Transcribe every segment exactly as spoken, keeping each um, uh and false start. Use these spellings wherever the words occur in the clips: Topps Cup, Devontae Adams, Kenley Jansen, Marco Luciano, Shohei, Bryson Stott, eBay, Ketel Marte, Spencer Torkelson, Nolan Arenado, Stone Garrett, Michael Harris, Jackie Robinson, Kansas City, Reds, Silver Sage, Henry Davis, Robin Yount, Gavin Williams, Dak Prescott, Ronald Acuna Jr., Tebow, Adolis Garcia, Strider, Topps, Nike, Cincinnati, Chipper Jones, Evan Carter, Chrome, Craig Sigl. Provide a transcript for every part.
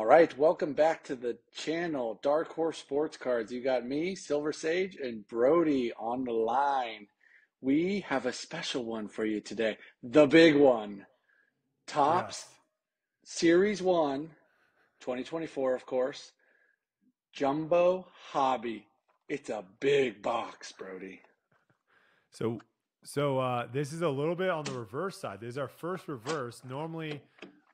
All right, welcome back to the channel, Dark Horse Sports Cards. You got me, Silver Sage, and Brody on the line. We have a special one for you today, the big one. Topps, yeah. Series one, twenty twenty-four, of course, Jumbo Hobby. It's a big box, Brody. So, so uh, this is a little bit on the reverse side. This is our first reverse. Normally,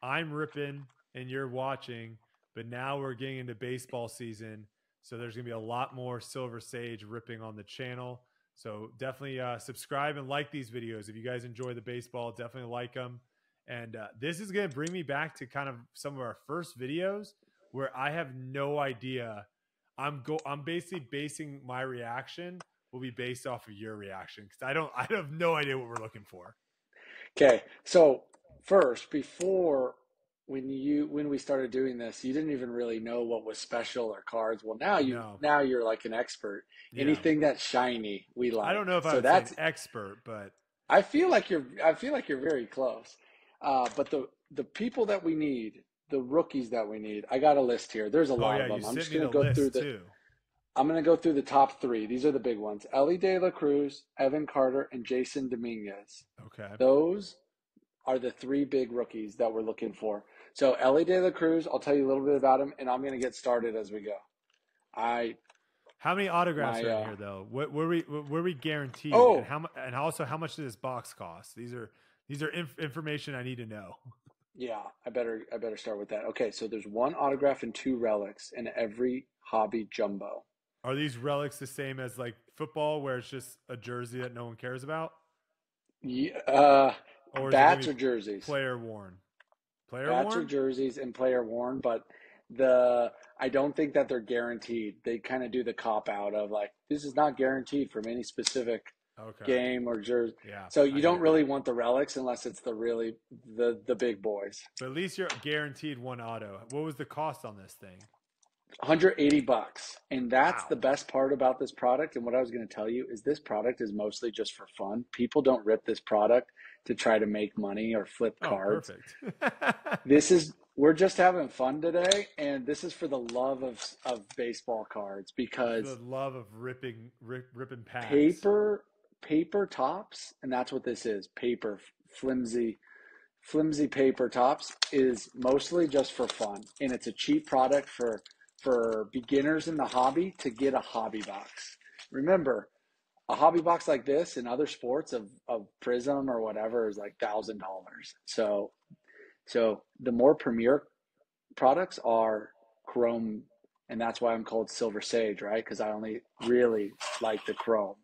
I'm ripping and you're watching, but now we're getting into baseball season, so there's gonna be a lot more Silver Sage ripping on the channel. So definitely uh, subscribe and like these videos. If you guys enjoy the baseball, definitely like them. And uh, this is gonna bring me back to kind of some of our first videos where I have no idea. I'm go I'm basically basing my reaction will be based off of your reaction, because I don't I have no idea what we're looking for. Okay, so first, before When you when we started doing this, you didn't even really know what was special or cards. Well, now you no. now you're like an expert. Yeah. Anything that's shiny, we like. I don't know if so I would that's say an expert, but I feel like you're I feel like you're very close. Uh, but the the people that we need, the rookies that we need, I got a list here. There's a oh, lot yeah, of them. You I'm just gonna go through the. Too. I'm gonna go through the top three. These are the big ones: Elly De La Cruz, Evan Carter, and Jasson Domínguez. Okay, those are the three big rookies that we're looking for. So Elly De La Cruz, I'll tell you a little bit about him, and I'm going to get started as we go. I. How many autographs my, are in uh, here though? What were we what were we guaranteed? Oh, and, how, and also how much did this box cost? These are these are inf information I need to know. Yeah, I better I better start with that. Okay, so there's one autograph and two relics in every hobby jumbo. Are these relics the same as like football, where it's just a jersey that no one cares about? Yeah. Uh, Or bats or jerseys? Player worn. Player bats worn? Bats or jerseys and player worn, but the I don't think that they're guaranteed. They kind of do the cop out of like, this is not guaranteed from any specific okay. game or jersey. Yeah, so you I don't really that. want the relics unless it's the really the the big boys. But at least you're guaranteed one auto. What was the cost on this thing? one hundred eighty bucks. And that's wow. the best part about this product. And what I was going to tell you is this product is mostly just for fun. People don't rip this product to try to make money or flip cards. Oh, perfect. This is, we're just having fun today. And this is for the love of, of baseball cards, because the love of ripping, rip, ripping packs. Paper, paper tops. And that's what this is. Paper, flimsy, flimsy paper tops is mostly just for fun. And it's a cheap product for, for beginners in the hobby to get a hobby box. Remember, a hobby box like this in other sports of, of Prism or whatever is like one thousand dollars. So so the more premier products are Chrome, and that's why I'm called Silver Sage, right? Because I only really like the Chrome,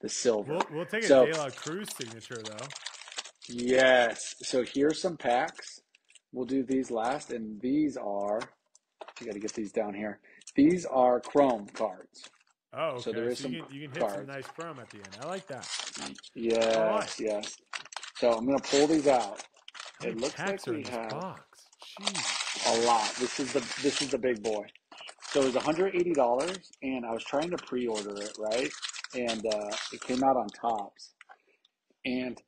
the silver. We'll, we'll take a so, De La Cruz signature, though. Yes. So here's some packs. We'll do these last, and these are – you got to get these down here. These are Chrome cards. Oh, okay. So there is so some you, can, you can hit cards. Some nice chrome at the end. I like that. Yes, right. yes. So I'm going to pull these out. How it looks like we have box? Jeez. a lot. This is the this is the big boy. So it was one hundred eighty dollars, and I was trying to pre-order it, right? And uh, it came out on Topps. And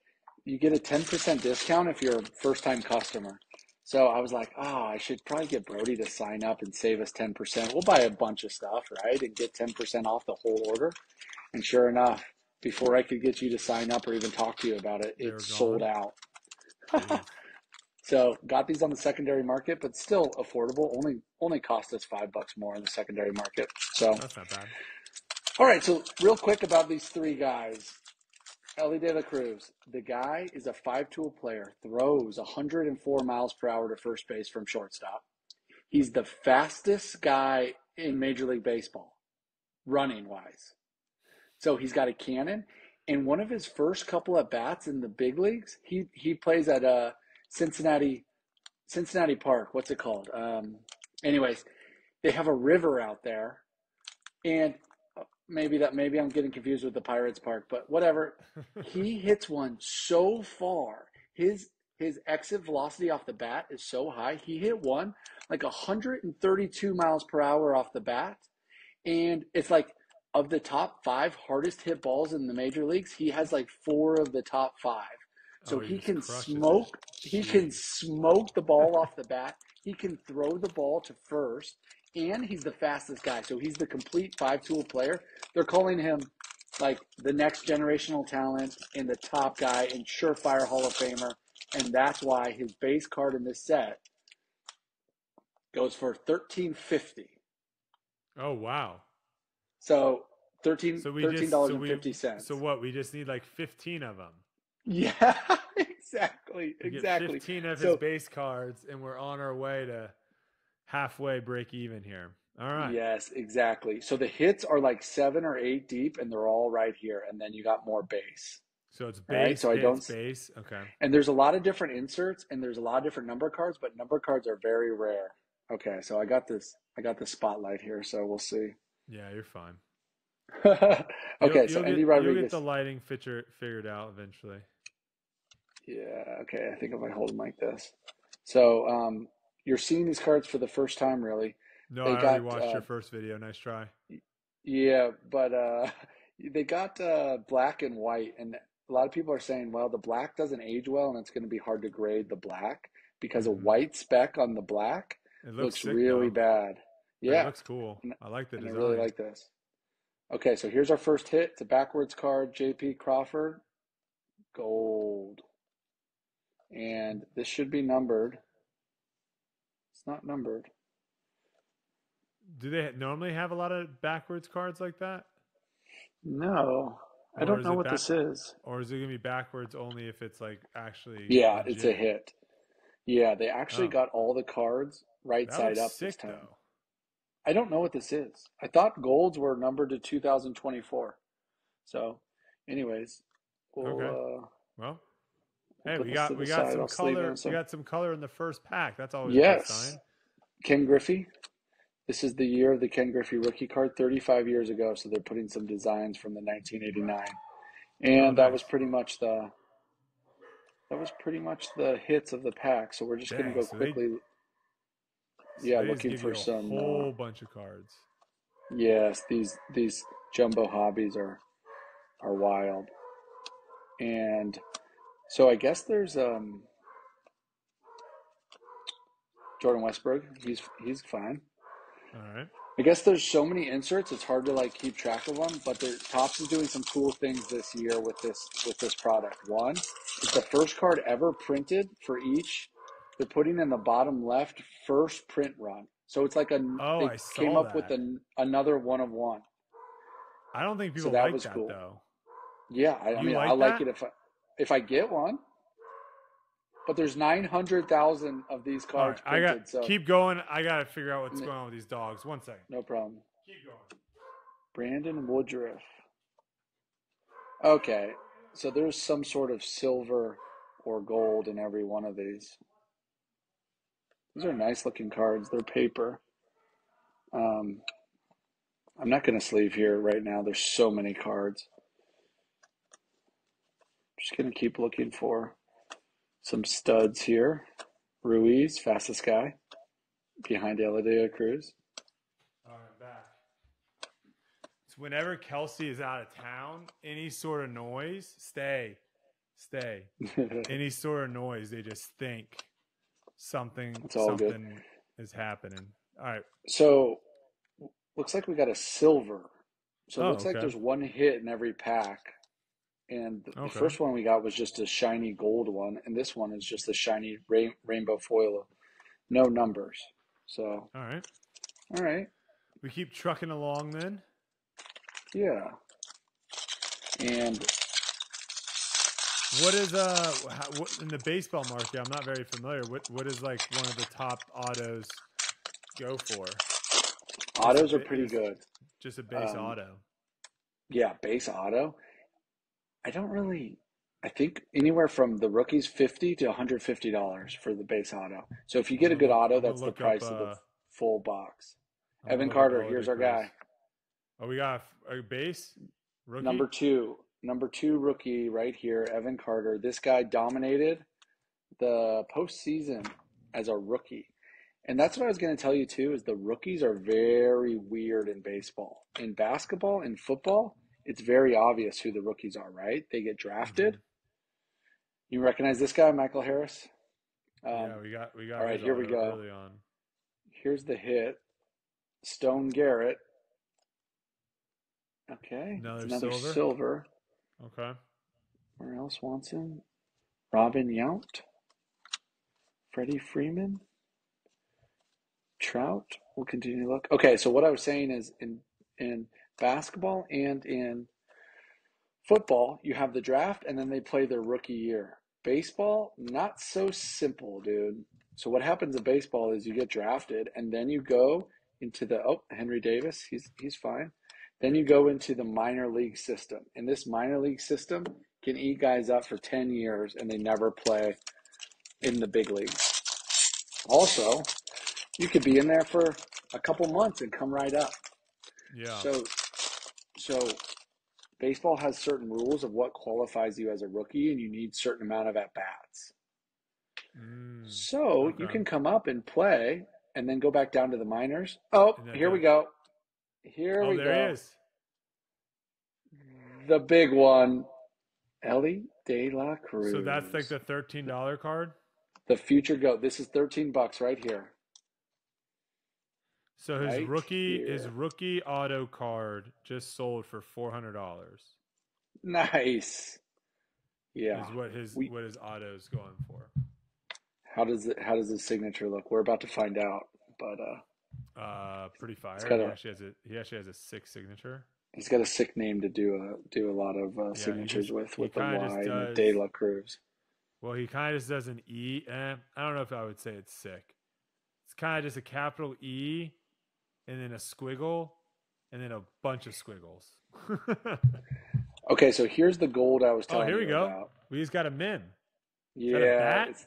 you get a ten percent discount if you're a first-time customer. So I was like, oh, I should probably get Brody to sign up and save us ten percent. We'll buy a bunch of stuff, right, and get ten percent off the whole order. And sure enough, before I could get you to sign up or even talk to you about it, it's sold out. So got these on the secondary market, but still affordable. Only only cost us five bucks more in the secondary market. So that's not bad. All right, so real quick about these three guys. Elly De La Cruz, the guy is a five-tool player, throws one hundred four miles per hour to first base from shortstop. He's the fastest guy in Major League Baseball, running-wise. So he's got a cannon, and one of his first couple at bats in the big leagues, he he plays at uh, Cincinnati Cincinnati Park. What's it called? Um, anyways, they have a river out there, and Maybe that maybe I'm getting confused with the Pirates Park, but whatever. He hits one so far. His his exit velocity off the bat is so high. He hit one like one hundred thirty-two miles per hour off the bat. And it's like of the top five hardest hit balls in the major leagues, he has like four of the top five. So oh, he, he can smoke. It. He can smoke the ball off the bat. He can throw the ball to first, and he's the fastest guy. So he's the complete five-tool player. They're calling him like the next generational talent and the top guy and surefire Hall of Famer, and that's why his base card in this set goes for thirteen fifty. Oh wow! So thirteen so thirteen dollars so and fifty cents. So what? We just need like fifteen of them. Yeah, exactly, exactly. We get fifteen of his so, base cards, and we're on our way to halfway break even here. All right. Yes, exactly. So the hits are like seven or eight deep, and they're all right here. And then you got more base. So it's base. Right? So hits, I don't base. Okay. And there's a lot of different inserts, and there's a lot of different number cards, but number cards are very rare. Okay, so I got this. I got the spotlight here, so we'll see. Yeah, you're fine. okay, you'll, you'll so get, Andy Rodriguez. You'll get the lighting feature figured out eventually. Yeah, okay. I think if I hold them like this. So um, you're seeing these cards for the first time, really. No, they I got, already watched uh, your first video. Nice try. Yeah, but uh, they got uh, black and white. And a lot of people are saying, well, the black doesn't age well, and it's going to be hard to grade the black because mm-hmm. a white speck on the black it looks, looks sick, really though. bad. Yeah. It looks cool. I like the and design. I really like this. Okay, so here's our first hit. It's a backwards card, J P Crawford. Gold. And this should be numbered. It's not numbered. Do they normally have a lot of backwards cards like that? No. Or I don't know what back- this is. Or is it going to be backwards only if it's like actually Yeah, legit? It's a hit. Yeah, they actually oh. got all the cards right that side up sick, this time. Though. I don't know what this is. I thought golds were numbered to two thousand twenty-four. So, anyways, we'll, okay. Uh, well, hey, we got we got side. some I'll color. We got some color in the first pack. That's always yes. a good sign. Ken Griffey. This is the year of the Ken Griffey rookie card, thirty-five years ago. So they're putting some designs from the nineteen eighty-nine, and oh, nice. that was pretty much the that was pretty much the hits of the pack. So we're just going to go so quickly. They... So yeah, looking for some whole uh, bunch of cards. Yes, these these jumbo hobbies are are wild, and so I guess there's um Jordan Westberg. He's he's fine. All right. I guess there's so many inserts; it's hard to like keep track of them. But Topps is doing some cool things this year with this with this product. One, it's the first card ever printed for each. They're putting in the bottom left first print run. So it's like a oh, they I saw came up that. with an, another one of one. I don't think people so that like was that cool. though. Yeah, I, I mean like I like that? it if I if I get one. But there's nine hundred thousand of these cards right, printed. I got, so. Keep going. I got to figure out what's going on with these dogs. One second. No problem. Keep going. Brandon Woodruff. Okay. So there's some sort of silver or gold in every one of these. These are nice looking cards. They're paper. Um, I'm not going to sleeve here right now. There's so many cards. I'm just going to keep looking for some studs here. Ruiz, fastest guy, behind Elly De La Cruz. All right, back. It's whenever Kelsey is out of town, any sort of noise, stay, stay. Any sort of noise, they just think. Something, something is happening. All right. So, looks like we got a silver. So, it oh, looks okay. like there's one hit in every pack. And the, okay. the first one we got was just a shiny gold one. And this one is just a shiny rain, rainbow foil. No numbers. So, all right. All right. We keep trucking along then? Yeah. And... What is uh what, in the baseball market? I'm not very familiar. What what is like one of the top autos go for? Autos just are a, pretty just, good. Just a base um, auto. Yeah, base auto. I don't really. I think anywhere from the rookies fifty to one hundred fifty dollars for the base auto. So if you get a good auto, that's the price up, uh, of the full box. I'm Evan Carter, here's our guy. Oh, we got a, a base rookie? number two. Number two rookie right here, Evan Carter. This guy dominated the postseason as a rookie. And that's what I was going to tell you, too, is the rookies are very weird in baseball. In basketball, in football, it's very obvious who the rookies are, right? They get drafted. You recognize this guy, Michael Harris? Um, yeah, we got we got. All right, here we go. Early on. Here's the hit, Stone Garrett. Okay, another, another silver. silver. Okay. Where else wants him? Robin Yount, Freddie Freeman, Trout. We'll continue to look. Okay, so what I was saying is in in basketball and in football, you have the draft, and then they play their rookie year. Baseball, not so simple, dude. So what happens in baseball is you get drafted, and then you go into the – oh, Henry Davis, he's he's fine. Then you go into the minor league system. And this minor league system can eat guys up for ten years, and they never play in the big leagues. Also, you could be in there for a couple months and come right up. Yeah. So, so – baseball has certain rules of what qualifies you as a rookie, and you need certain amount of at-bats. Mm, so okay. You can come up and play and then go back down to the minors. Oh, here goes. we go. Here oh, we there go. There he is. The big one, Elly De La Cruz. So that's like the thirteen dollar card? The future goat. This is thirteen bucks right here. So his right rookie here. his rookie auto card just sold for four hundred dollars. Nice. Yeah. Is what his we, what his auto's going for. How does it how does his signature look? We're about to find out. But uh uh pretty fire. He actually has a he actually has a sick signature. He's got a sick name to do a do a lot of uh, yeah, signatures just, with with the Y does, and the De La Cruz. Well, he kinda just does an E. Eh, I don't know if I would say it's sick. It's kinda just a capital E. And then a squiggle, and then a bunch of squiggles. Okay, so here's the gold I was telling you about. Oh, here we go. About. We just got a min. Yeah, is that a bat? It's,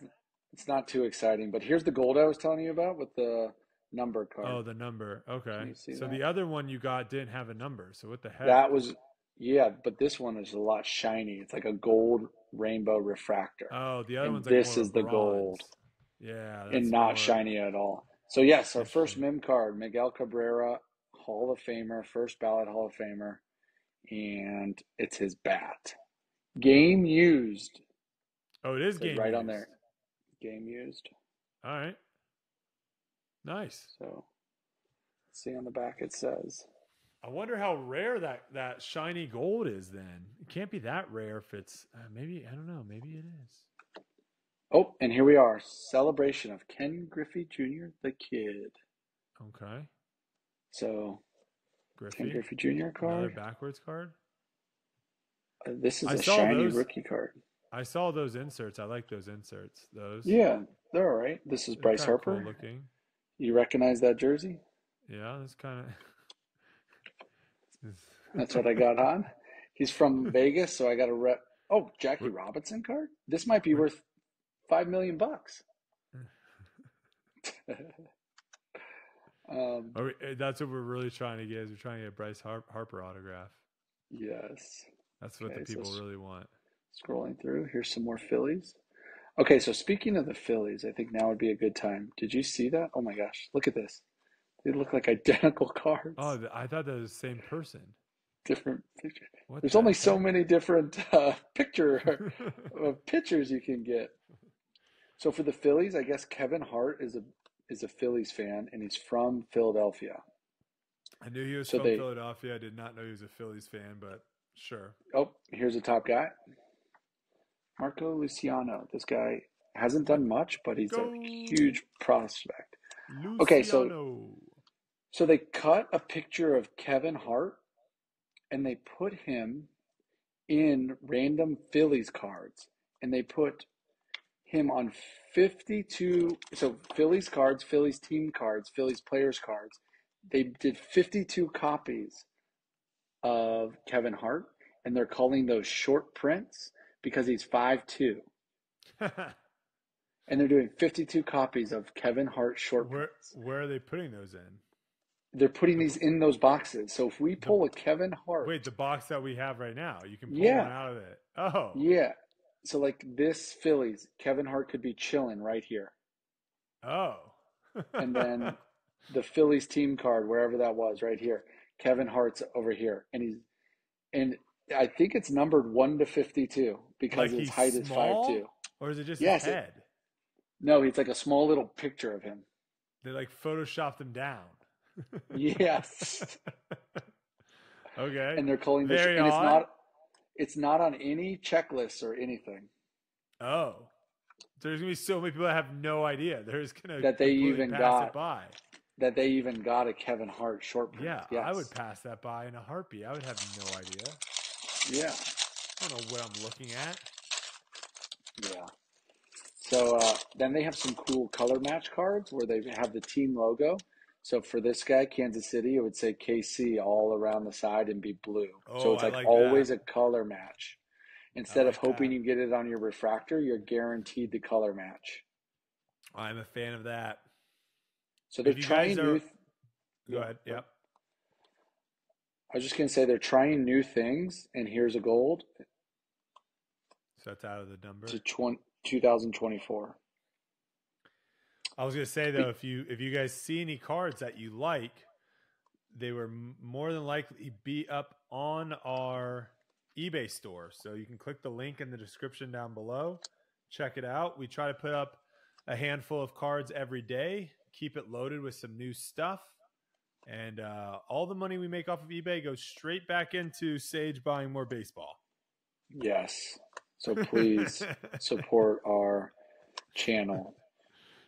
it's not too exciting, but here's the gold I was telling you about with the number card. Oh, the number. Okay. So that? The other one you got didn't have a number, so what the heck? That was, yeah, but this one is a lot shiny. It's like a gold rainbow refractor. Oh, the other and one's like this is the bronze. gold. Yeah. And not more... shiny at all. So, yes, our first mem card, Miguel Cabrera, Hall of Famer, first ballot Hall of Famer, and it's his bat. Game used. Oh, it is game used. Right on there. Game used. All right. Nice. So, let's see on the back it says. I wonder how rare that, that shiny gold is then. It can't be that rare if it's uh, – maybe – I don't know. Maybe it is. Oh, and here we are. Celebration of Ken Griffey Junior, the kid. Okay. So, Griffey. Ken Griffey Junior card. Another backwards card. Uh, this is I a shiny those, rookie card. I saw those inserts. I like those inserts. Those. Yeah, they're all right. This is they're Bryce Harper. Cool looking. You recognize that jersey? Yeah, that's kind of. That's what I got on. He's from Vegas, so I got a rep. Oh, Jackie Robinson card? This might be worth Five million bucks. um, we, that's what we're really trying to get is we're trying to get Bryce Har- Harper autograph. Yes. That's what okay, the people so really want. Scrolling through. Here's some more Phillies. Okay, so speaking of the Phillies, I think now would be a good time. Did you see that? Oh, my gosh. Look at this. They look like identical cards. Oh, I thought they were the same person. Different picture. What There's the only heck? so many different uh, picture uh, pictures you can get. So for the Phillies, I guess Kevin Hart is a is a Phillies fan, and he's from Philadelphia. I knew he was so from they, Philadelphia. I did not know he was a Phillies fan, but sure. Oh, here's a top guy. Marco Luciano. This guy hasn't done much, but he's Go. a huge prospect. Luciano. Okay, so, so they cut a picture of Kevin Hart, and they put him in random Phillies cards, and they put him on fifty-two, so Phillies cards, Phillies team cards, Phillies players cards. They did fifty-two copies of Kevin Hart, and they're calling those short prints because he's five two. And they're doing fifty-two copies of Kevin Hart short where, prints. Where are they putting those in? They're putting these in those boxes. So if we pull the, a Kevin Hart. Wait, the box that we have right now, you can pull yeah. one out of it. Oh. Yeah. So, like, this Phillies, Kevin Hart could be chilling right here. Oh. And then the Phillies team card, wherever that was, right here. Kevin Hart's over here. And he's, and I think it's numbered one to fifty-two because like his height small? is five two. Or is it just yes, his head? It, no, it's like a small little picture of him. They like photoshopped him down. Yes. Okay. And they're calling this, and it's not, it's not on any checklists or anything. Oh, there's gonna be so many people that have no idea. There's gonna that they even pass got it by. That they even got a Kevin Hart short print. Yeah, yes. I would pass that by in a heartbeat. I would have no idea. Yeah. I don't know what I'm looking at. Yeah. So uh, then they have some cool color match cards where they have the team logo. So for this guy, Kansas City, it would say K C all around the side and be blue. Oh, so it's like, like always that. a color match. Instead like of hoping that. you get it on your refractor, you're guaranteed the color match. I'm a fan of that. So they're trying are... new. Th- Go ahead. Yep. I was just going to say they're trying new things, and here's a gold. So that's out of the number. To twenty twenty-four. I was going to say though, if you if you guys see any cards that you like, they were more than likely be up on our eBay store. So you can click the link in the description down below. Check it out. We try to put up a handful of cards every day. Keep it loaded with some new stuff. And uh, all the money we make off of eBay goes straight back into Sage buying more baseball. Yes. So please support our channel.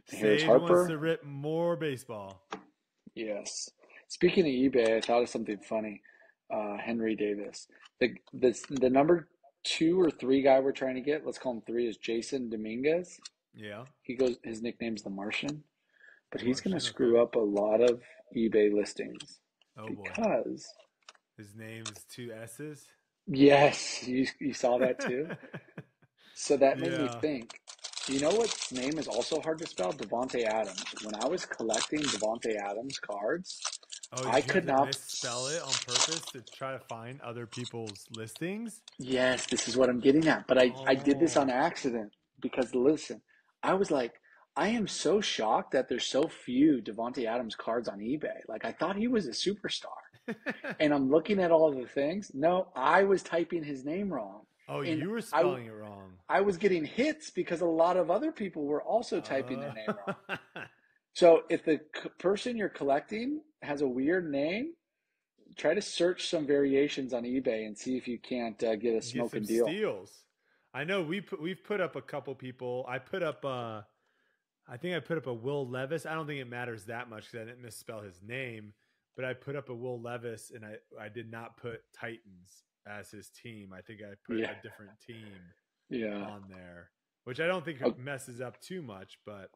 Here's Sage Harper. Wants to rip more baseball. Yes. Speaking of eBay, I thought of something funny. Uh, Henry Davis. The, the, the number two or three guy we're trying to get, let's call him three, is Jasson Domínguez. Yeah. He goes. His nickname's The Martian. But he's going to screw up a lot of eBay listings. Oh, boy. Because his name is two S's? Yes. You, you saw that, too? So that made yeah. me think. You know what's name is also hard to spell? Devontae Adams. When I was collecting Devontae Adams cards, oh, I could not misspell it on purpose to try to find other people's listings? Yes. This is what I'm getting at. But I, oh. I did this on accident because, listen, I was like, I am so shocked that there's so few Devontae Adams cards on eBay. Like, I thought he was a superstar. And I'm looking at all the things. No, I was typing his name wrong. Oh, and you were spelling I, it wrong. I was getting hits because a lot of other people were also typing uh. their name wrong. So if the c- person you're collecting has a weird name, try to search some variations on eBay and see if you can't uh, get a smoking deal. Steals. I know we put, we've put up a couple people. I put up uh, – I think I put up a Will Levis. I don't think it matters that much because I didn't misspell his name, but I put up a Will Levis and I, I did not put Titans as his team. I think I put yeah. a different team yeah. on there, which I don't think okay. messes up too much. But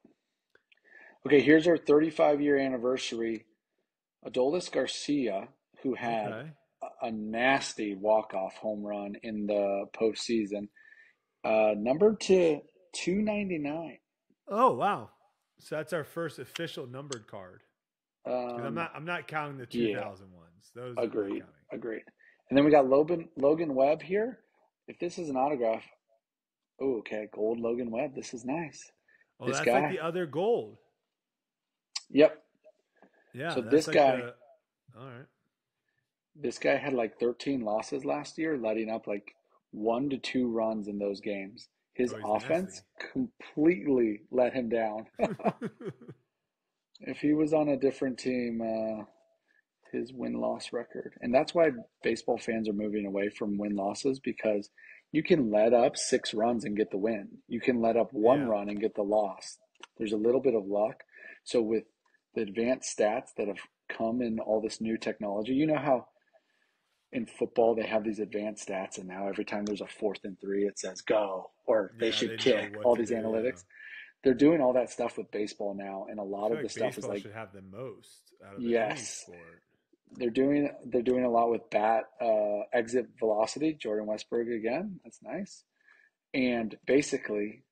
okay, here's our thirty-five year anniversary. Adolis Garcia, who had okay. a, a nasty walk-off home run in the postseason, uh, numbered to two ninety-nine. Oh wow! So that's our first official numbered card. Um, I'm not. I'm not counting the two thousand yeah. ones. Those agreed. Agreed. And then we got Logan Logan Webb here. If this is an autograph, oh okay, gold Logan Webb. This is nice. Oh, this that's guy. like the other gold. Yep. Yeah. So this like guy. The, all right. This guy had like thirteen losses last year, letting up like one to two runs in those games. His oh, offense nasty. completely let him down. If he was on a different team, uh, his win-loss record. And that's why baseball fans are moving away from win-losses, because you can let up six runs and get the win. You can let up one yeah. run and get the loss. There's a little bit of luck. So with the advanced stats that have come in all this new technology, you know how in football, they have these advanced stats, and now every time there's a fourth and three, it says go, or they yeah, should they kick, all these do, analytics. Yeah. They're doing all that stuff with baseball now, and a lot of the like stuff is like – should have the most out of yes, the sport. They're doing, they're doing a lot with bat uh, exit velocity, Jordan Westberg again. That's nice. And basically,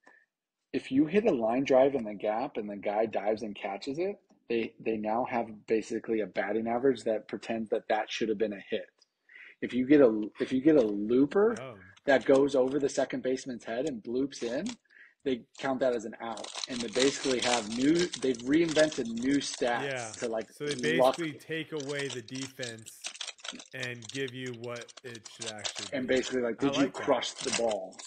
if you hit a line drive in the gap and the guy dives and catches it, they, they now have basically a batting average that pretends that that should have been a hit. If you get a if you get a looper oh. that goes over the second baseman's head and bloops in, they count that as an out. And they basically have new they've reinvented new stats yeah. to like So they basically luck. take away the defense and give you what it should actually be. And basically like did like you that. crush the ball?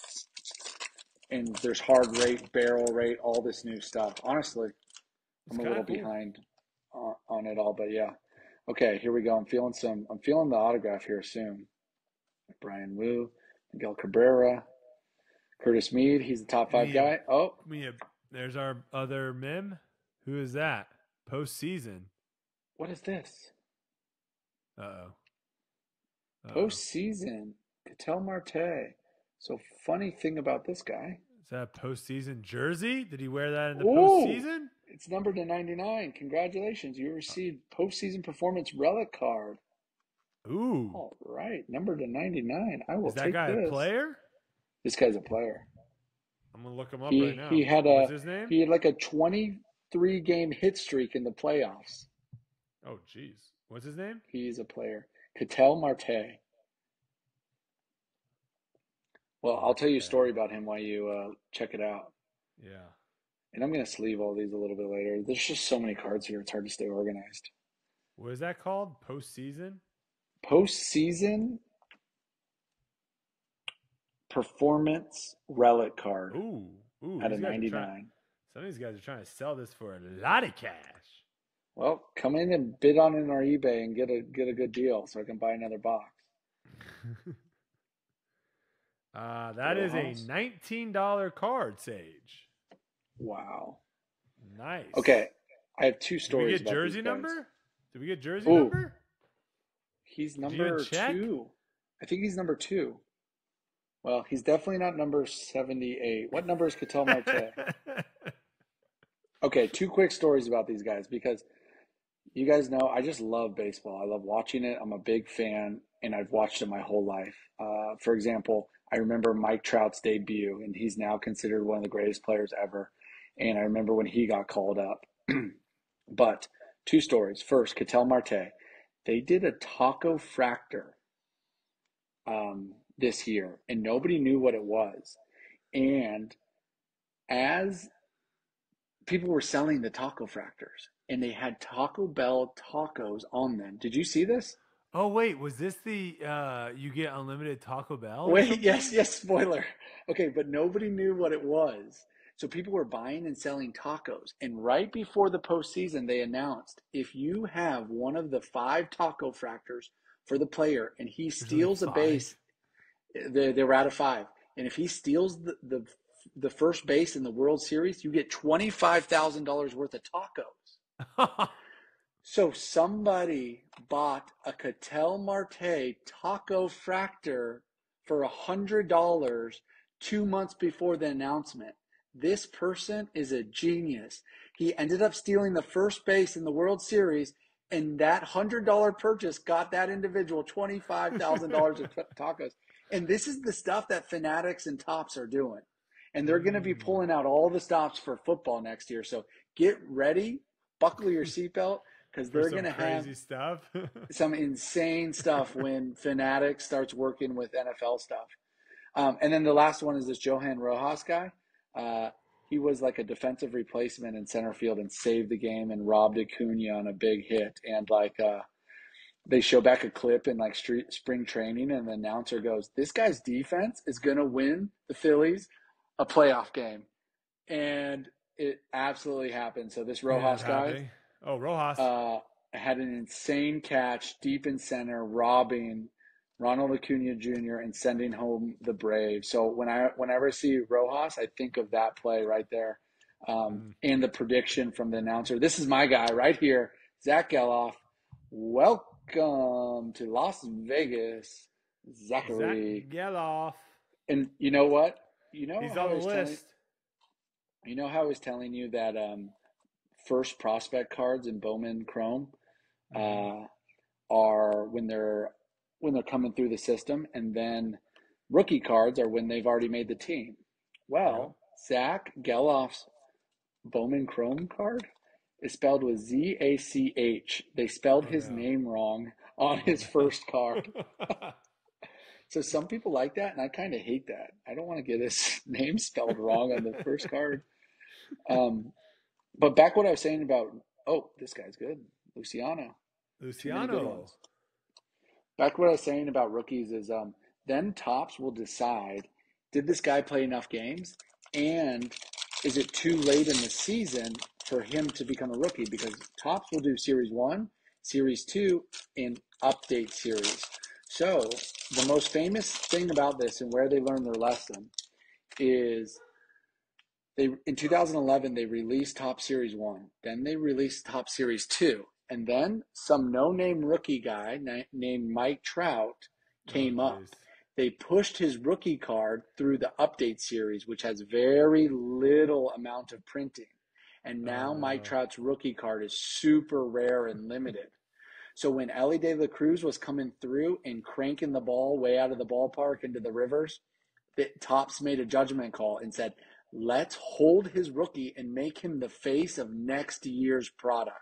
and there's hard rate, barrel rate, all this new stuff. Honestly, I'm it's a little cool. behind on, on it all, but yeah. Okay, here we go. I'm feeling some. I'm feeling the autograph here soon. Brian Wu, Miguel Cabrera, Curtis Mead. He's the top five guy. Oh, have, there's our other meme. Who is that? Postseason. What is this? Uh oh. Uh-oh. Postseason. Ketel Marte. So funny thing about this guy. Is that a postseason jersey? Did he wear that in the Ooh, postseason? It's numbered to ninety-nine. Congratulations. You received postseason performance relic card. Ooh. All right. Numbered to ninety-nine. I will take this. Is that guy this. a player? This guy's a player. I'm going to look him up he, right now. He had a, What's his name? He had like a twenty-three game hit streak in the playoffs. Oh, jeez. What's his name? He's a player. Ketel Marte. Well, I'll tell you a story about him while you uh, check it out. Yeah. And I'm going to sleeve all these a little bit later. There's just so many cards here. It's hard to stay organized. What is that called? Postseason? Postseason performance relic card. Ooh. Ooh. At a ninety-nine. Trying, some of these guys are trying to sell this for a lot of cash. Well, come in and bid on it on our eBay and get a get a good deal so I can buy another box. Uh, that is a nineteen dollar card, Sage. Wow. Nice. Okay. I have two stories. Did we get jersey number? Did we get jersey Ooh. number? He's number two. I think he's number two. Well, he's definitely not number seventy-eight. What number is Ketel Marte? Okay, two quick stories about these guys because you guys know I just love baseball. I love watching it. I'm a big fan, and I've watched it my whole life. Uh, for example, I remember Mike Trout's debut, and he's now considered one of the greatest players ever. And I remember when he got called up. But two stories. First, Ketel Marte. They did a taco fractor um, this year, and nobody knew what it was. And as people were selling the taco fractors, and they had Taco Bell tacos on them. Did you see this? Oh, wait, was this the uh, you get unlimited Taco Bell? Wait, yes, yes, spoiler. Okay, but nobody knew what it was. So people were buying and selling tacos. And right before the postseason, they announced if you have one of the five taco fractors for the player and he steals a base, they, they were out of five. And if he steals the, the, the first base in the World Series, you get twenty-five thousand dollars worth of tacos. So somebody bought a Ketel Marte taco fractor for one hundred dollars two months before the announcement. This person is a genius. He ended up stealing the first base in the World Series, and that one hundred dollar purchase got that individual twenty-five thousand dollars of tacos. And this is the stuff that Fanatics and Topps are doing. And they're going to be pulling out all the stops for football next year. So get ready, buckle your seatbelt. Because they're going to have stuff. Some insane stuff when Fanatics starts working with N F L stuff. Um, and then the last one is this Johan Rojas guy. Uh, he was like a defensive replacement in center field and saved the game and robbed Acuna on a big hit. And like uh, they show back a clip in like street, spring training, and the announcer goes, "This guy's defense is going to win the Phillies a playoff game." And it absolutely happened. So this Rojas yeah, guy – Oh, Rojas. Uh, had an insane catch deep in center, robbing Ronald Acuna Junior and sending home the Braves. So when I, whenever I see Rojas, I think of that play right there. Um, mm. And the prediction from the announcer. This is my guy right here, Zack Gelof. Welcome to Las Vegas, Zachary. Zack Gelof. And you know what? You know He's on the list. Telling, you know how I was telling you that um, – first prospect cards in Bowman Chrome uh, are when they're when they're coming through the system, and then rookie cards are when they've already made the team. Well, Zack Gelof's Bowman Chrome card is spelled with Z A C H. They spelled oh, his no. name wrong on his first card. So some people like that, and I kind of hate that. I don't want to get his name spelled wrong on the first card. Um, But back what I was saying about oh, this guy's good. Luciano. Luciano. Back what I was saying about rookies is um then Topps will decide, did this guy play enough games? And is it too late in the season for him to become a rookie? Because Topps will do series one, series two, and update series. So the most famous thing about this and where they learned their lesson is they in two thousand eleven, they released Topps Series one. Then they released Topps Series two. And then some no-name rookie guy na- named Mike Trout came oh, up. Geez. They pushed his rookie card through the update series, which has very little amount of printing. And now uh, Mike Trout's rookie card is super rare and limited. So when Elly De La Cruz was coming through and cranking the ball way out of the ballpark into the rivers, it, Topps made a judgment call and said, let's hold his rookie and make him the face of next year's product.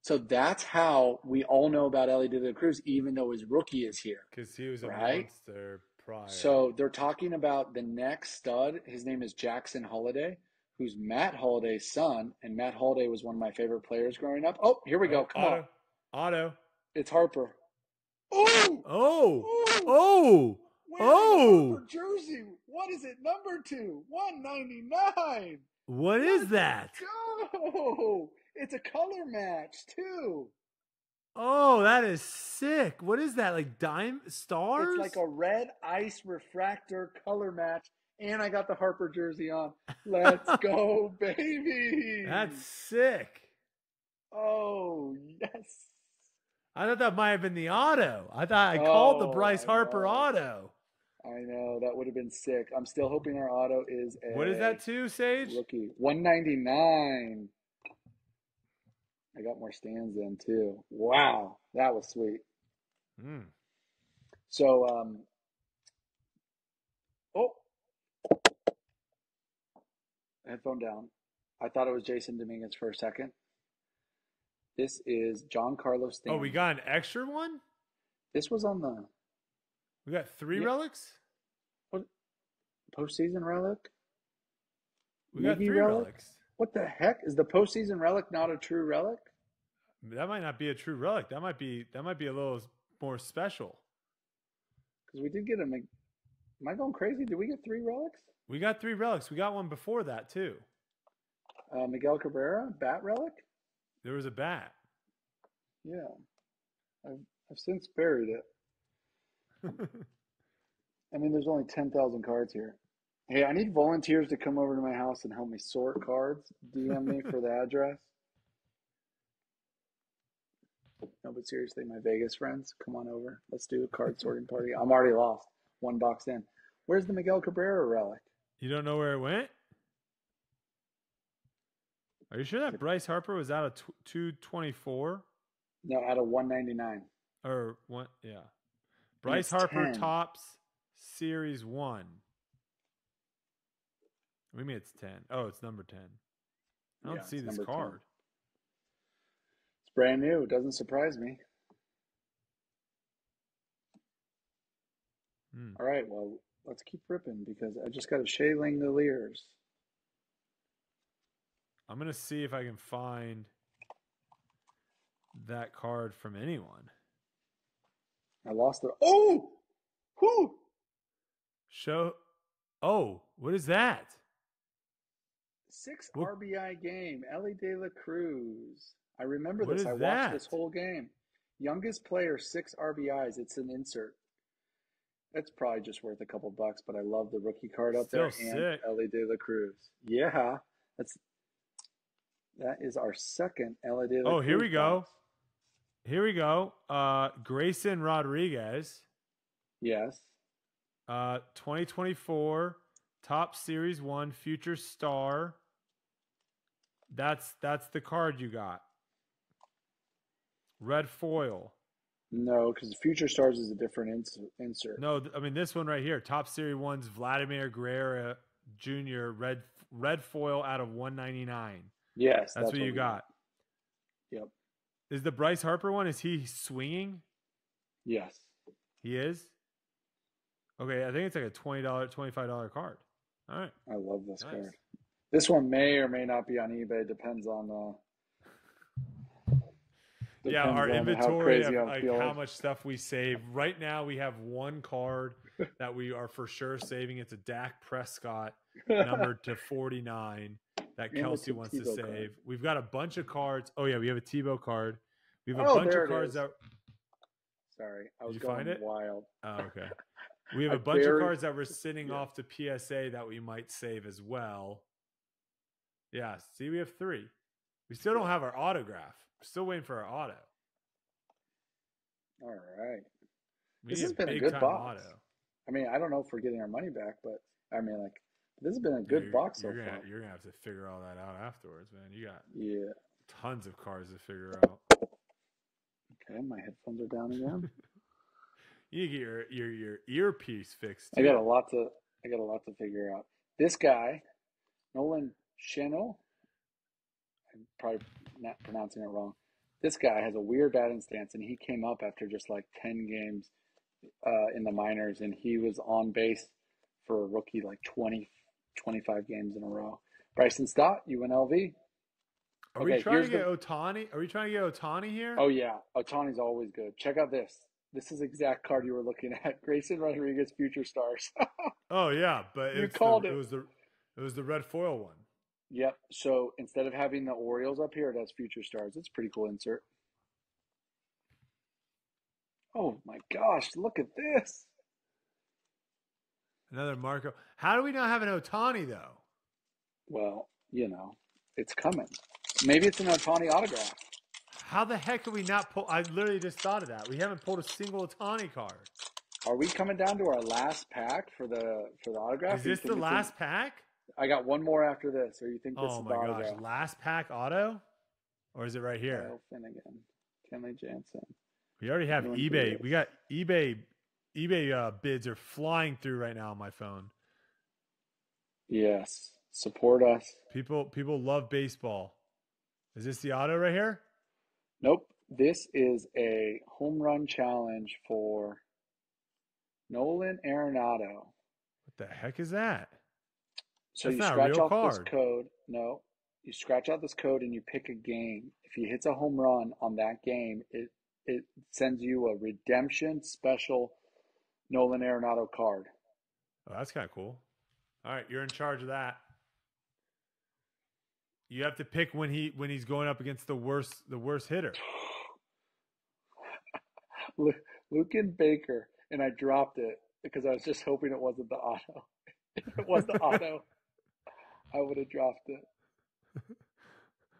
So that's how we all know about Elly De La Cruz, even though his rookie is here. Because he was a right? monster prior. So they're talking about the next stud. His name is Jackson Holiday, who's Matt Holiday's son. And Matt Holiday was one of my favorite players growing up. Oh, here we go. Come Otto. on. Otto. It's Harper. Oh! Oh! Oh! Oh! Oh! Harper jersey. What is it? Number two. one ninety-nine. What is Let's that? Go! It's a color match, too. Oh, that is sick. What is that, like dime stars? It's like a red ice refractor color match, and I got the Harper jersey on. Let's go, baby. That's sick. Oh, yes. I thought that might have been the auto. I thought I oh, called the Bryce Harper auto. I know. That would have been sick. I'm still hoping our auto is a What is that, too, Sage? Rookie. one ninety-nine. I got more stands in too. Wow, that was sweet. Mm. So, um, oh, headphone down. I thought it was Jasson Domínguez for a second. This is Giancarlo Stanton. Oh, we got an extra one? This was on the. We got three yeah. relics? What? Postseason relic? We got Maybe three relic? relics. What the heck? Is the postseason relic not a true relic? That might not be a true relic. That might be that might be a little more special. Because we did get a. Am I going crazy? Did we get three relics? We got three relics. We got one before that too. Uh, Miguel Cabrera bat relic. There was a bat. Yeah, I've, I've since buried it. I mean, there's only ten thousand cards here. Hey, I need volunteers to come over to my house and help me sort cards. D M me for the address. No, but seriously, my Vegas friends, come on over. Let's do a card sorting party. I'm already lost. One box in. Where's the Miguel Cabrera relic? You don't know where it went? Are you sure that Bryce Harper was out of two twenty-four? No, out of one ninety-nine. Or one, yeah. Bryce Harper ten. Topps Series one. We mean it's ten. Oh, it's number ten. I don't yeah, see this card. ten. It's brand new. It doesn't surprise me. Hmm. All right. Well, let's keep ripping because I just got a Shea Langoliers. I'm going to see if I can find that card from anyone. I lost it. Oh! Who? Show. Oh, what is that? Six what? R B I game, Elly De La Cruz. I remember what this. I watched that? this whole game. Youngest player, six R B Is. It's an insert. That's probably just worth a couple bucks, but I love the rookie card up Still there sick. and Elly De La Cruz. Yeah, that's that is our second Elly De La Cruz. Oh, here we go. Box. Here we go. Uh, Grayson Rodriguez. Yes. Uh, twenty twenty-four. Topps Series one future star. That's that's the card you got. Red foil. No, because future stars is a different ins- insert. No, I mean this one right here. Topps Series one's Vladimir Guerrero Junior Red red foil out of one ninety-nine. Yes, that's, that's what, what you got. Mean. Yep. Is the Bryce Harper one? Is he swinging? Yes, he is. Okay, I think it's like a twenty dollar, twenty five dollar card. All right. I love this nice. card. This one may or may not be on eBay. Depends on uh, yeah, our inventory of like how much stuff we save. Right now, we have one card that we are for sure saving. It's a Dak Prescott numbered to forty-nine that Kelsey wants to save. We've got a bunch of cards. Oh yeah, we have a Tebow card. We have a bunch of cards that. Sorry, I was going wild. Oh, okay. We have a bunch of cards that we're sitting off to P S A that we might save as well. Yeah, see, we have three. We still don't have our autograph. We're still waiting for our auto. All right. This has been a good box. Auto. I mean, I don't know if we're getting our money back, but I mean, like, this has been a good you're, box you're so gonna, far. You're going to have to figure all that out afterwards, man. You got yeah. tons of cards to figure out. Okay, my headphones are down again. You need to get your, your, your earpiece fixed. Too. I got a lot to I got a lot to figure out. This guy, Nolan Arenado, I'm probably not pronouncing it wrong. This guy has a weird batting stance, and he came up after just like ten games uh, in the minors, and he was on base for a rookie like twenty, twenty-five games in a row. Bryson Stott, U N L V. Are okay, we trying to get the... Otani? Are we trying to get Otani here? Oh, yeah. Otani's always good. Check out this. This is the exact card you were looking at. Grayson Rodriguez, Future Stars. Oh, yeah. But you called the, it. It was, the, it was the red foil one. Yep. So instead of having the Orioles up here, it has Future Stars. It's a pretty cool insert. Oh, my gosh. Look at this. Another Marco. How do we not have an Otani, though? Well, you know, it's coming. Maybe it's an Otani autograph. How the heck do we not pull? I literally just thought of that. We haven't pulled a single Otani card. Are we coming down to our last pack for the for the autograph? Is this the last pack? I got one more after this. Or you think this is the autograph? Oh my gosh! Last pack auto, or is it right here? Finnegan, Kenley Jansen. We already have eBay. We got eBay. eBay uh, bids are flying through right now on my phone. Yes, support us. People, people love baseball. Is this the auto right here? Nope. This is a home run challenge for Nolan Arenado. What the heck is that? So That's you scratch out card. this code. No, you scratch out this code and you pick a game. If he hits a home run on that game, it it sends you a redemption special Nolan Arenado card. Oh, that's kind of cool. All right, you're in charge of that. You have to pick when he when he's going up against the worst the worst hitter. Luke and Baker, and I dropped it because I was just hoping it wasn't the auto. If it was the auto, I would have dropped it.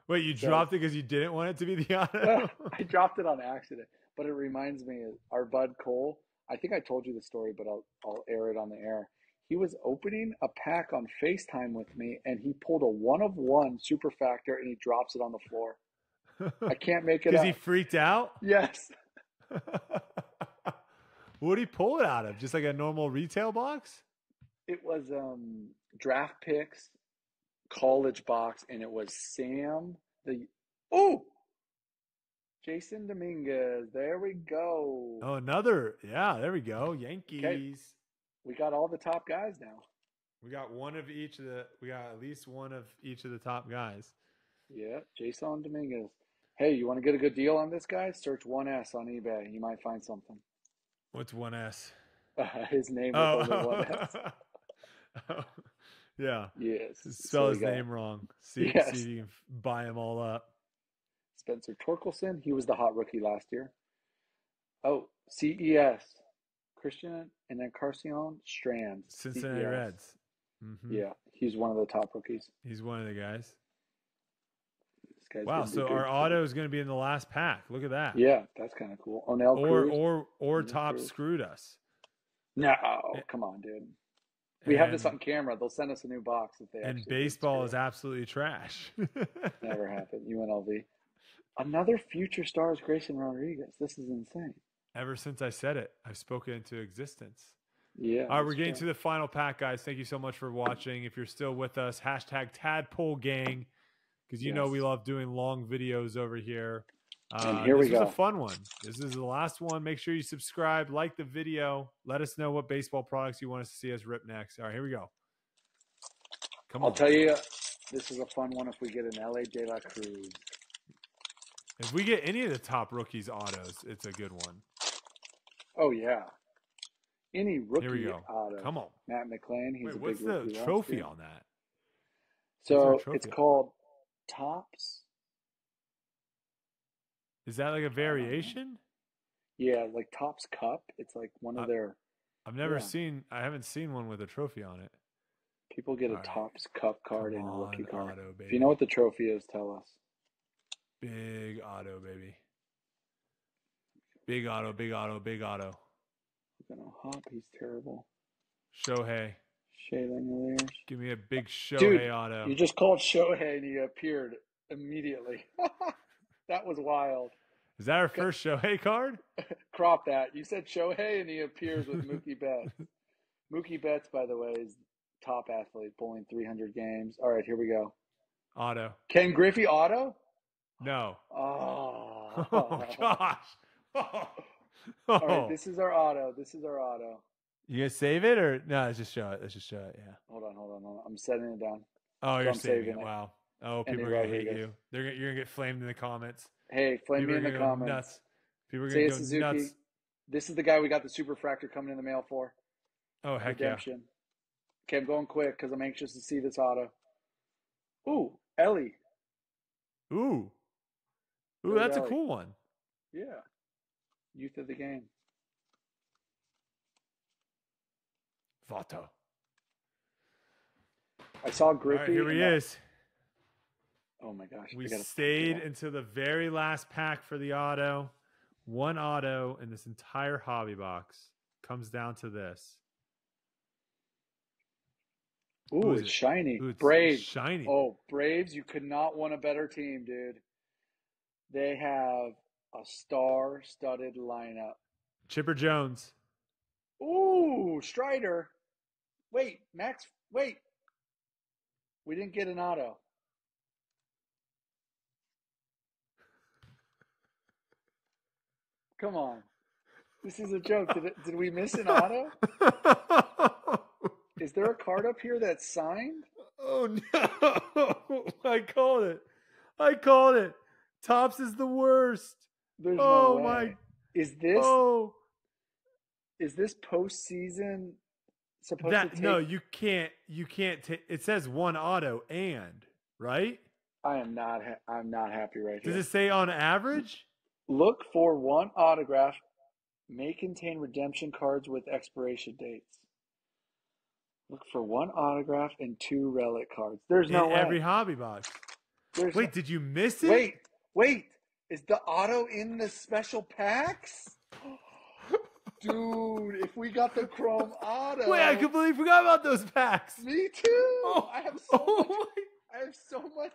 Wait, you so, dropped it because you didn't want it to be the auto? I dropped it on accident, but it reminds me of our bud Cole. I think I told you the story, but I'll I'll air it on the air. He was opening a pack on FaceTime with me, and he pulled a one-of-one super factor, and he drops it on the floor. I can't make it up. Because he freaked out? Yes. What did he pull it out of? Just like a normal retail box? It was um, draft picks, college box, and it was Sam. The Oh! Jasson Domínguez. There we go. Oh, another. Yeah, there we go. Yankees. Okay. We got all the top guys now. We got one of each of the we got at least one of each of the top guys. Yeah, Jasson Domínguez. Hey, you want to get a good deal on this guy? Search one S on eBay. You might find something. What's one S? Uh, his name oh. is only one S. oh. Yeah. Yes. Spell so his got... name wrong. See, yes. see if you can buy him all up. Spencer Torkelson. He was the hot rookie last year. Oh, C E S. Christian and then Carcion Strand. Cincinnati C E S. Reds. Mm-hmm. Yeah, he's one of the top rookies. He's one of the guys. This guy's wow, so our auto is going to be in the last pack. Look at that. Yeah, that's kind of cool. O'Neill Cruz. Or, or, or Topps screwed us. No, and, come on, dude. We and, have this on camera. They'll send us a new box. If they and baseball is absolutely trash. Never happened. U N L V. Another future stars, Grayson Rodriguez. This is insane. Ever since I said it, I've spoken into existence. Yeah. All right, we're getting fair. to the final pack, guys. Thank you so much for watching. If you're still with us, hashtag Tadpole Gang, because you yes. know we love doing long videos over here. And uh, here we go. This was a fun one. This is the last one. Make sure you subscribe, like the video. Let us know what baseball products you want us to see us rip next. All right, here we go. Come on. I'll tell you, this is a fun one if we get an Elly De La Cruz. If we get any of the top rookies autos, it's a good one. Oh, yeah. Any rookie Here we go. auto. Come on. Matt McClain. He's Wait, a what's big the trophy on that? So it's called Topps. Is that like a variation? Um, yeah, like Topps Cup. It's like one of I, their. I've never yeah. seen. I haven't seen one with a trophy on it. People get All a right. Topps Cup card Come and a rookie card. Auto, if you know what the trophy is, tell us. Big auto, baby. Big auto, big auto, big auto. We're gonna hop. He's terrible. Shohei. Shohei. Give me a big Shohei Dude, auto. You just called Shohei and he appeared immediately. That was wild. Is that our first Shohei card? Crop that. You said Shohei and he appears with Mookie Betts. Mookie Betts, by the way, is top athlete, bowling three hundred games. All right, here we go. Auto. Ken Griffey auto? No. Oh, oh gosh. Oh. Oh. All right, this is our auto. This is our auto. You gonna save it or no? Let's just show it. Let's just show it. Yeah. Hold on, hold on, hold on. I'm setting it down. Oh, so you're saving, saving it. it. Wow. Oh, people Andy are gonna Rodriguez. hate you. They're gonna, you're gonna get flamed in the comments. Hey, flame people me in the comments. Nuts. People are gonna go Suzuki. nuts. This is the guy we got the super fractor coming in the mail for. Oh heck Redemption. yeah. Okay, I'm going quick because I'm anxious to see this auto. Ooh, Elly. Ooh. Ooh, that's Elly. a cool one. Yeah. Youth of the game. Vato. I saw Griffey. Right, here he that... is. Oh my gosh. We gotta... stayed until the very last pack for the auto. One auto in this entire hobby box comes down to this. Ooh, it's it? shiny. Ooh, it's Braves. Shiny. Oh, Braves, you could not want a better team, dude. They have a star-studded lineup. Chipper Jones. Ooh, Strider. Wait, Max, wait. We didn't get an auto. Come on. This is a joke. Did, it, did we miss an auto? Is there a card up here that's signed? Oh, no. I called it. I called it. Topps is the worst. There's oh no way. my! Is this? Oh, is this postseason supposed that, to? Take... No, you can't. You can't take. It says one auto and right. I am not. Ha I'm not happy right Does here. Does it say on average? Look for one autograph. May contain redemption cards with expiration dates. Look for one autograph and two relic cards. There's no In way. every hobby box. There's Wait, no... did you miss it? Wait. Wait, is the auto in the special packs? Dude, if we got the Chrome auto. Wait, I completely forgot about those packs. Me too. Oh, I have so oh much. My. I have so much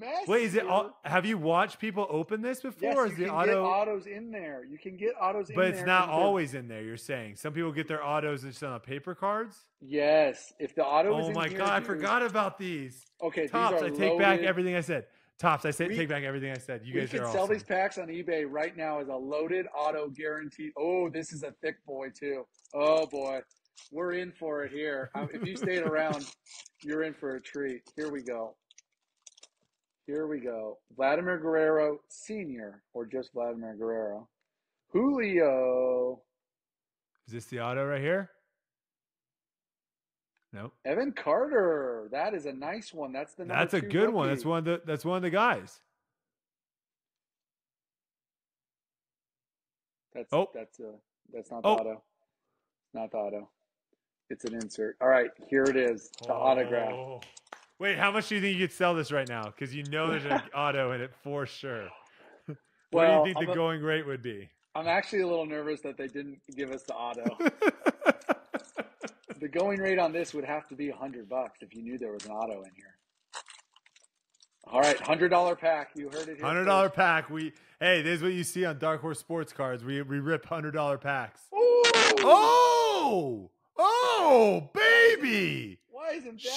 mess. Wait, is it all, have you watched people open this before? Yes, or is you the can auto, get autos in there. You can get autos in there. But it's not always in there, you're saying. Some people get their autos just on paper cards? Yes, if the auto is in there. Oh my god, I forgot about these. Okay, Topps, I take back everything I said. Topps, I said we, take back everything I said. You guys can are awesome. sell these packs on eBay right now as a loaded auto guaranteed. Oh, this is a thick boy too. Oh boy, we're in for it here. If you stayed around, you're in for a treat. Here we go. Here we go. Vladimir Guerrero Senior, or just Vladimir Guerrero. Julio. Is this the auto right here? Nope. Evan Carter. That is a nice one. That's the number That's a two good rookie. one. That's one of the that's one of the guys. That's oh. that's a that's not the oh. auto. Not the auto. It's an insert. All right, here it is. The oh. autograph. Wait, how much do you think you could sell this right now? Because you know there's an auto in it for sure. What well, do you think I'm the a, going rate would be? I'm actually a little nervous that they didn't give us the auto. The going rate on this would have to be a hundred bucks if you knew there was an auto in here. All right, one hundred dollar pack. You heard it here. one hundred dollar pack. We Hey, this is what you see on Dark Horse Sports Cards. We, we rip one hundred dollar packs. Ooh. Oh! Oh, baby! Why isn't that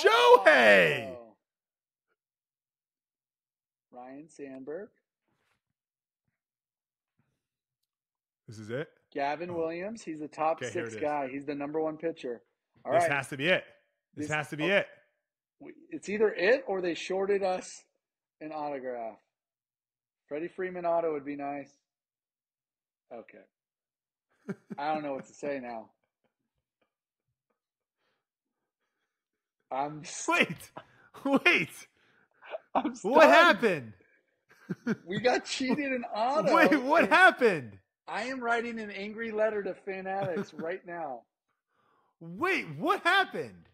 Shohei! Auto? Ryan Sandberg. This is it? Gavin oh. Williams. He's the top okay, six guy. He's the number one pitcher. All this right. has to be it. This, this has to be oh, it. It's either it or they shorted us an autograph. Freddie Freeman auto would be nice. Okay. I don't know what to say now. I'm Wait. Wait. I'm what happened? We got cheated in auto. Wait, what happened? I am writing an angry letter to Fanatics right now. Wait, what happened?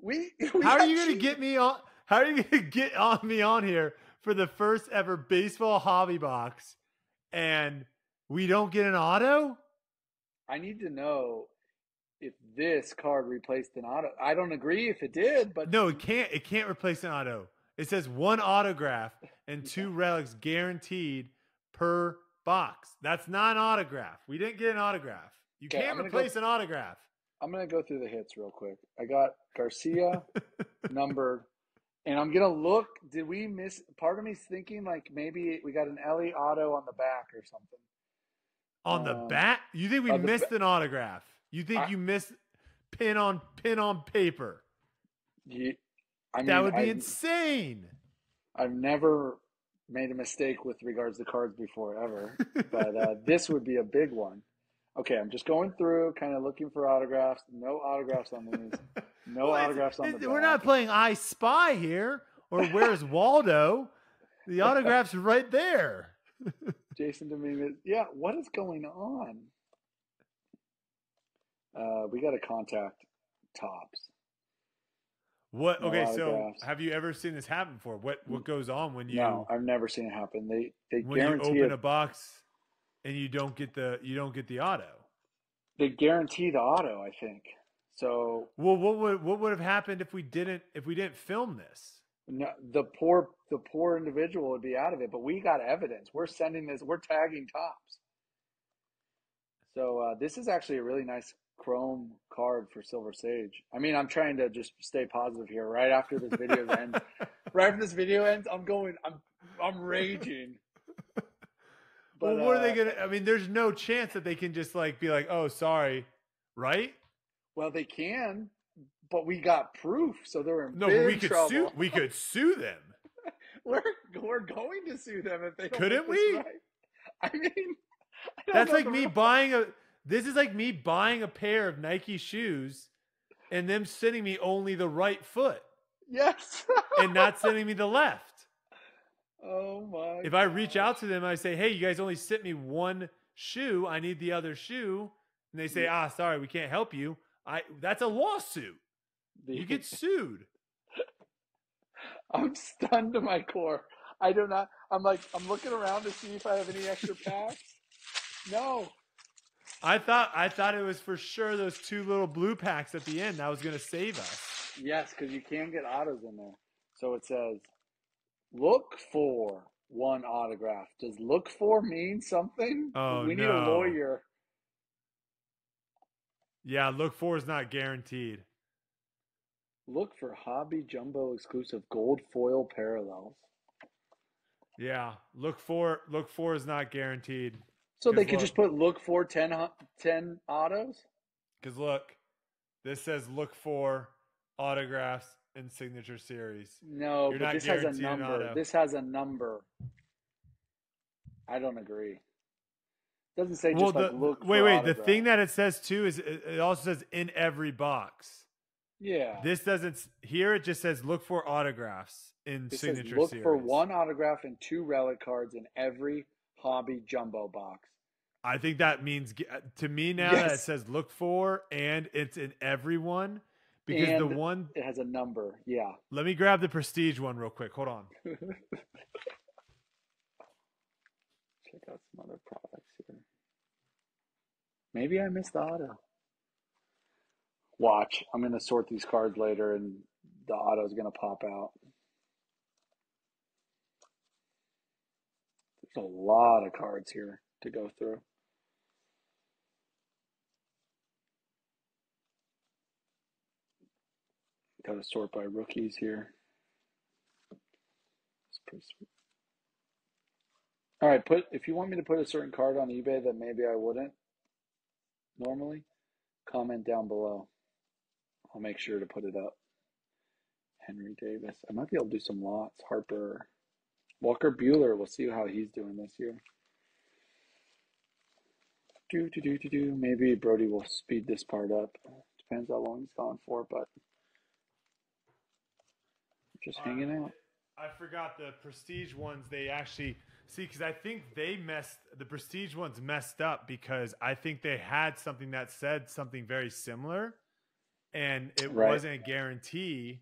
We, we How are you going to get me on How are you going to get on me on here for the first ever baseball hobby box and we don't get an auto? I need to know if this card replaced an auto. I don't agree if it did, but no, it can't it can't replace an auto. It says one autograph and two relics guaranteed per box. That's not an autograph. We didn't get an autograph. You okay, can't replace go, an autograph. I'm going to go through the hits real quick. I got Garcia numbered, and I'm going to look. Did we miss? Part of me's thinking like maybe we got an Elly auto on the back or something. On the um, bat? You think we uh, missed an autograph? You think I, you missed pin on pin on paper? Yeah. I mean, that would be I've, insane. I've never made a mistake with regards to cards before ever, but uh, this would be a big one. Okay, I'm just going through, kind of looking for autographs. No autographs on these. No well, autographs on the back. We're not playing I Spy here or Where's Waldo. The autograph's right there. Jasson Domínguez. Yeah, what is going on? Uh, we got to contact Topps. What no okay, so have you ever seen this happen before? What what goes on when you No, I've never seen it happen. They they when guarantee you open it, a box and you don't get the you don't get the auto. They guarantee the auto, I think. So Well what would what would have happened if we didn't if we didn't film this? No, the poor the poor individual would be out of it, but we got evidence. We're sending this, we're tagging Topps. So uh, this is actually a really nice Chrome card for Silver Sage. I mean, I'm trying to just stay positive here. Right after this video ends, right after this video ends, I'm going. I'm I'm raging. But well, what uh, are they gonna? I mean, there's no chance that they can just like be like, "Oh, sorry," right? Well, they can, but we got proof, so they're in no. Big but we could trouble. sue. We could sue them. we're we're going to sue them if they don't couldn't we? Right. I mean, I that's like me wrong. buying a. This is like me buying a pair of Nike shoes and them sending me only the right foot. Yes. And not sending me the left. Oh, my. If I reach gosh. out to them, I say, hey, you guys only sent me one shoe. I need the other shoe. And they say, yeah. ah, sorry, we can't help you. I That's a lawsuit. The you get sued. I'm stunned to my core. I do not. I'm like, I'm looking around to see if I have any extra packs. No. I thought I thought it was for sure those two little blue packs at the end that was going to save us. Yes, because you can get autos in there. So it says, look for one autograph. Does look for mean something? Oh, we no. need a lawyer. Yeah, look for is not guaranteed. Look for hobby jumbo exclusive gold foil parallels. Yeah, look for look for is not guaranteed. So they could look, just put look for ten, ten autos? Because look, this says look for autographs and signature series. No, You're but this has a number. This has a number. I don't agree. It doesn't say well, just the, like look wait, for Wait, wait. Autograph. The thing that it says too is it, it also says in every box. Yeah. This doesn't – here it just says look for autographs in it signature says, look series. Look for one autograph and two relic cards in every hobby jumbo box. I think that means to me now yes. that it says look for and it's in everyone because and the one it has a number. Yeah. Let me grab the prestige one real quick. Hold on. Check out some other products here. Maybe I missed the auto. Watch. I'm gonna sort these cards later and the auto is gonna pop out. A lot of cards here to go through. Got to sort by rookies here. It's pretty sweet. All right, put if you want me to put a certain card on eBay that maybe I wouldn't normally, comment down below. I'll make sure to put it up. Henry Davis. I might be able to do some lots. Harper. Walker Buehler, we'll see how he's doing this year. Do, do, do, do, do. Maybe Brody will speed this part up. Depends how long he's gone for, but just uh, hanging out. I forgot the Prestige ones. They actually see because I think they messed the Prestige ones messed up because I think they had something that said something very similar, and it right. wasn't a guarantee.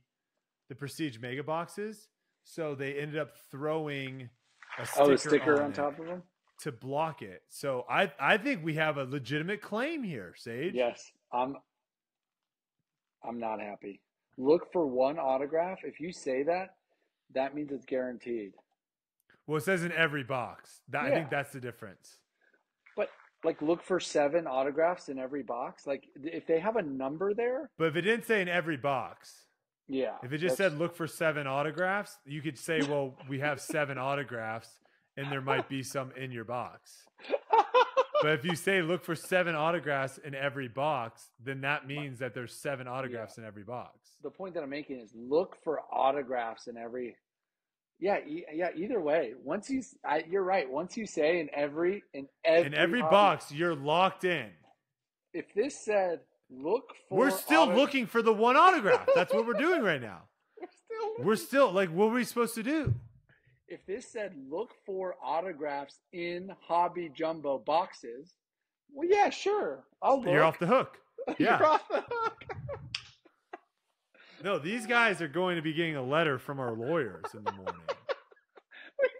The Prestige mega boxes, so they ended up throwing a sticker, oh, a sticker on, on top of them to block it. So I I think we have a legitimate claim here, Sage. Yes, I'm. I'm not happy. Look for one autograph. If you say that, that means it's guaranteed. Well, it says in every box. That, yeah. I think that's the difference. But, like, look for seven autographs in every box. Like, if they have a number there. But if it didn't say in every box. Yeah. If it just said look for seven autographs, you could say, well, we have seven autographs, and there might be some in your box. But if you say look for seven autographs in every box, then that means that there's seven autographs yeah. in every box. The point that I'm making is look for autographs in every Yeah, e yeah, either way. Once you I, you're right. Once you say in every in every In every box, you're locked in. If this said look for We're still looking for the one autograph. That's what we're doing right now. We're still looking. We're still like what were we supposed to do? If this said, look for autographs in hobby jumbo boxes, well, yeah, sure. I'll look. You're off the hook. Yeah. You're off the hook. No, these guys are going to be getting a letter from our lawyers in the morning.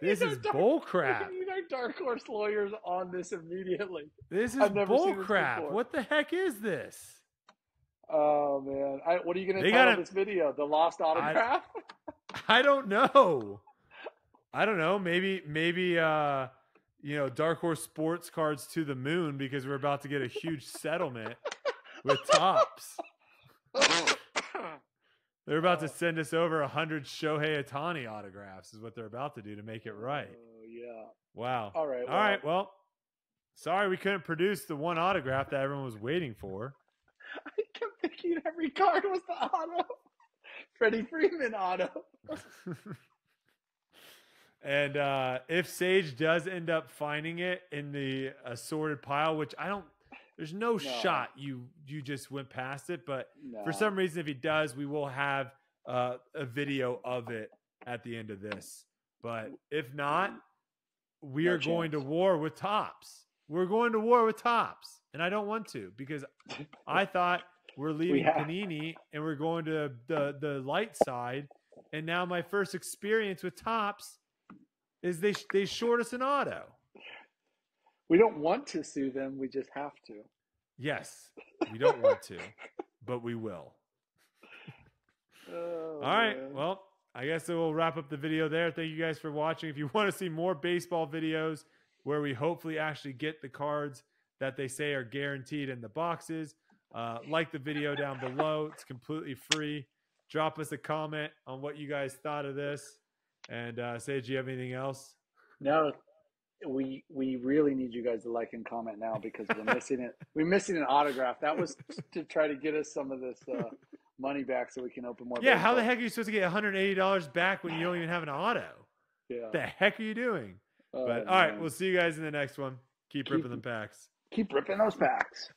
This is bull crap. We need our Dark Horse lawyers on this immediately. This is bull crap. What the heck is this? Oh, man. I, what are you going to title this video? The Lost Autograph? I, I don't know. I don't know. Maybe, maybe, uh, you know, Dark Horse Sports Cards to the moon because we're about to get a huge settlement with Topps. They're about to send us over a hundred Shohei Otani autographs is what they're about to do to make it right. Oh, yeah. Wow. All right. Well, all right. Well, sorry we couldn't produce the one autograph that everyone was waiting for. I kept thinking every card was the auto. Freddie Freeman auto. And uh, if Sage does end up finding it in the assorted pile, which I don't, there's no, no. shot you you just went past it. But no. for some reason, if he does, we will have uh, a video of it at the end of this. But if not, we no are chance. going to war with Topps. We're going to war with Topps. And I don't want to because I thought we're leaving we Panini and we're going to the, the light side. And now my first experience with Topps is they they short us an auto. We don't want to sue them. We just have to. Yes, we don't want to, but we will. Oh, all right. Man. Well, I guess we'll wrap up the video there. Thank you guys for watching. If you want to see more baseball videos where we hopefully actually get the cards that they say are guaranteed in the boxes, uh, like the video down below. It's completely free. Drop us a comment on what you guys thought of this. And uh, Sage, do you have anything else? No, we we really need you guys to like and comment now because we're missing it. We're missing an autograph. That was to try to get us some of this uh, money back so we can open more. Yeah, baseball. How the heck are you supposed to get one hundred eighty dollars back when you don't even have an auto? Yeah, the heck are you doing? Oh, but man. All right, we'll see you guys in the next one. Keep, keep ripping the packs. Keep ripping those packs.